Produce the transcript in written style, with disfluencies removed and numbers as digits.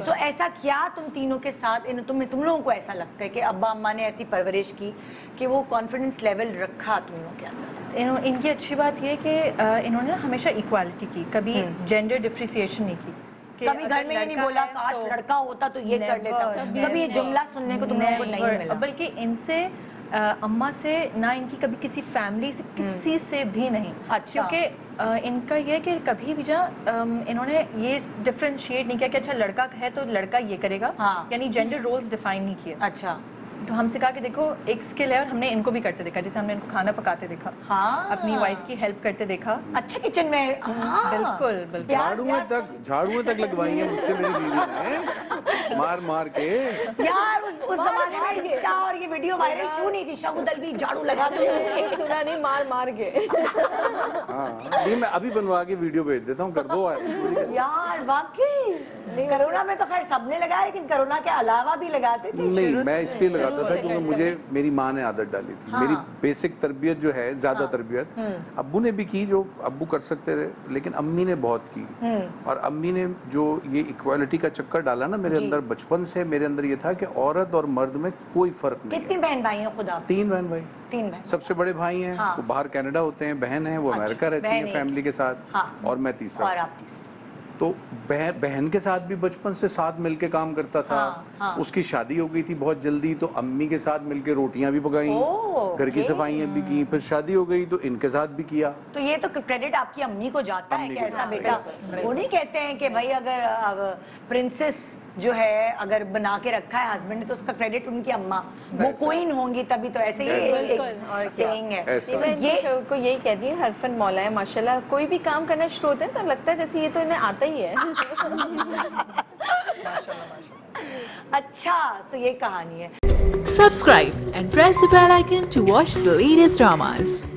So, ऐसा क्या तुम तीनों के साथ तुम लोगों को ऐसा लगता है कि अब्बा अम्मा ने ऐसी परवरिश की कि वो कॉन्फिडेंस लेवल रखा तुम लोगों के अंदर? इनकी अच्छी बात ये कि इन्होंने हमेशा इक्वालिटी की, कभी जेंडर डिफ्रेंसिएशन नहीं की, कभी घर में ये नहीं बोला काश लड़का होता तो ये कर देता, कभी ये जुमला सुनने को तुम लोगों को नहीं मिला। बल्कि इनसे अम्मा से ना इनकी कभी किसी फैमिली से किसी से भी नहीं, क्योंकि इनका यह कि कभी भी इन्होंने ये डिफ्रेंशिएट नहीं किया कि अच्छा लड़का है तो लड़का ये करेगा, यानी जेंडर रोल्स डिफाइन नहीं किए। अच्छा, तो हमसे कहा कि देखो एक स्किल है और हमने इनको भी करते देखा, जैसे हमने इनको खाना पकाते देखा, हाँ, अपनी वाइफ की हेल्प करते देखा, अच्छा किचन में, हाँ, बिल्कुल झाड़ुओं तक लगवाई है मुझसे मेरी बीवी ने मार मार के। यार उस जमाने में इंस्टा और ये वीडियो वायरल क्यों नहीं थी, शगुदल भी झाड़ू लगाते हैं, सुना नहीं, मार मार के। मैं अभी बनवा के वीडियो भेज देता हूँ, कर दो यार। वाकई कोरोना में तो खैर सबने लगाया, लेकिन कोरोना के अलावा भी लगाते थे। नहीं, मैं इसलिए लगाता था क्योंकि मुझे मेरी माँ ने आदत डाली थी। मेरी बेसिक तरबियत जो है, ज्यादा तरबियत अब्बू ने भी की, जो अब्बू कर सकते रहे, लेकिन अम्मी ने बहुत की। और अम्मी ने जो ये इक्वालिटी का चक्कर डाला ना मेरे अंदर, बचपन से मेरे अंदर ये था कि औरत और मर्द में कोई फर्क नहीं। कितने बहन भाई हैं? खुद आप तीन बहन भाई। सबसे बड़े भाई हैं, वो बाहर कनाडा होते हैं, बहन है वो अमेरिका रहती है फैमिली के साथ, और मैं तीसरा। तो बहन के साथ भी बचपन से साथ मिलके काम करता था। उसकी शादी हो गई थी बहुत जल्दी, तो अम्मी के साथ मिलके रोटियां भी पकाई, घर की सफाइयां भी की, फिर शादी हो गई तो इनके साथ भी किया। तो ये तो क्रेडिट आपकी अम्मी को जाता है कि ऐसा बेटा, वो नहीं कहते हैं कि भाई अगर प्रिंसेस जो है अगर बना के रखा है हस्बैंड ने, तो उसका क्रेडिट उनकी अम्मा, वो क्वीन होंगी तभी। तो ऐसे ही एक सेइंग है, ये को यही कहती है, हरफन मौला है माशाल्लाह। कोई भी काम करना शुरू होते हैं तो लगता है जैसे ये तो इन्हें आता ही है। अच्छा, सो ये कहानी है। Subscribe and press the bell icon to watch the latest dramas.